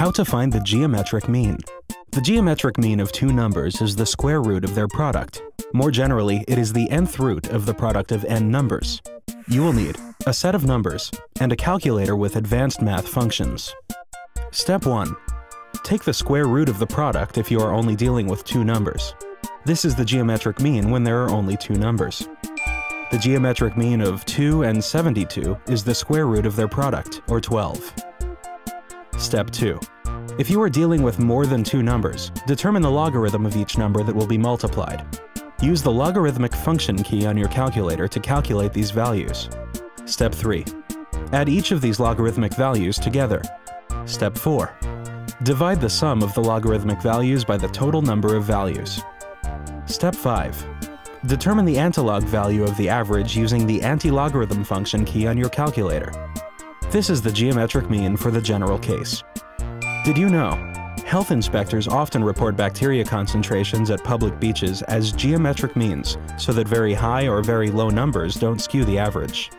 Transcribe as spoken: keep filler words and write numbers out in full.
How to find the geometric mean. The geometric mean of two numbers is the square root of their product. More generally, it is the nth root of the product of n numbers. You will need a set of numbers and a calculator with advanced math functions. Step one. Take the square root of the product if you are only dealing with two numbers. This is the geometric mean when there are only two numbers. The geometric mean of two and seventy-two is the square root of their product, or twelve. Step two. If you are dealing with more than two numbers, determine the logarithm of each number that will be multiplied. Use the logarithmic function key on your calculator to calculate these values. Step three. Add each of these logarithmic values together. Step four. Divide the sum of the logarithmic values by the total number of values. Step five. Determine the antilog value of the average using the anti-logarithm function key on your calculator. This is the geometric mean for the general case. Did you know? Health inspectors often report bacteria concentrations at public beaches as geometric means so that very high or very low numbers don't skew the average.